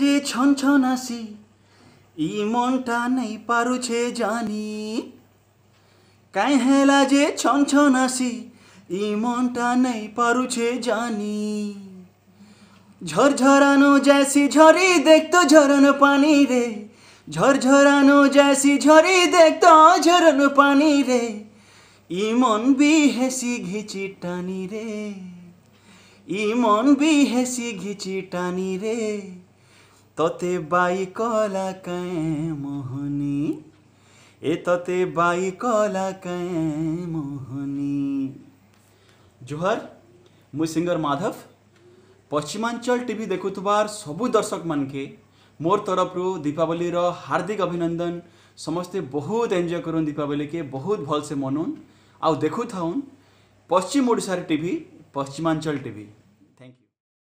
जे छन छनासी ई मनटा नहीं पारुछे जानी। काहेला जे छन छनासी ई मनटा नहीं पारुछे जानी। झरझरानो जैसी झरी देख तो झरन पानी रे, झरझरानो जैसी झरी देख तो झरन पानी रे। ई मन भी हैसी घिची टानी रे, ई मन भी हैसी घिची टानी रे। तोते बाई कला कए मोहनी, ए तोते बाई कला कए मोहनी। जोहर, मुई सिंगर माधव पश्चिमांचल टीवी देखुथुबार सबु दर्शक मान के मोर तरफ रु दीपावली रो हार्दिक अभिनंदन। समस्ते बहुत एंजॉय करूँ दीपावली के, बहुत भल से मनौन। आउ देखु थाउन पश्चिम ओडिशार टीवी पश्चिमांचल टीवी।